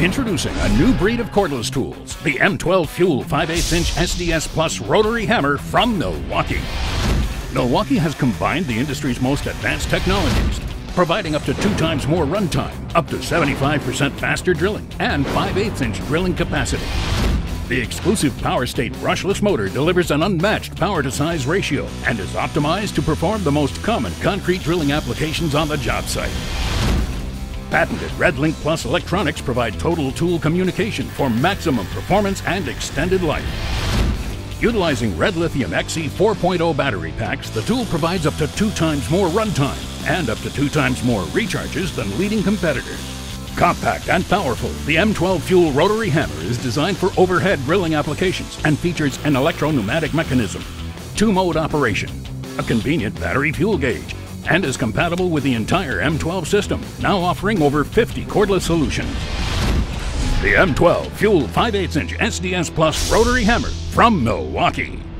Introducing a new breed of cordless tools, the M12 Fuel 5/8-inch SDS Plus rotary hammer from Milwaukee. Milwaukee has combined the industry's most advanced technologies, providing up to 2 times more runtime, up to 75% faster drilling, and 5/8-inch drilling capacity. The exclusive Power State brushless motor delivers an unmatched power-to-size ratio and is optimized to perform the most common concrete drilling applications on the job site. Patented RedLink Plus electronics provide total tool communication for maximum performance and extended life. Utilizing REDLITHIUM XC 4.0 battery packs, the tool provides up to 2 times more runtime and up to 2 times more recharges than leading competitors. Compact and powerful, the M12 Fuel rotary hammer is designed for overhead drilling applications and features an electro-pneumatic mechanism, 2-mode operation, a convenient battery fuel gauge, and is compatible with the entire M12 system, now offering over 50 cordless solutions. The M12 Fuel 5/8-inch SDS Plus rotary hammer from Milwaukee.